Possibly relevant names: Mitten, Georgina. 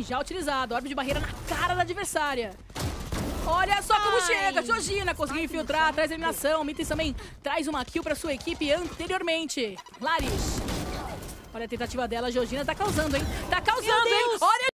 Já utilizado, orbe de barreira na cara da adversária. Olha só como chega, Georgina conseguiu infiltrar, traz a eliminação. Mitten também traz uma kill para sua equipe anteriormente. Laris. Olha a tentativa dela, Georgina tá causando, hein? Tá causando, hein? Olha!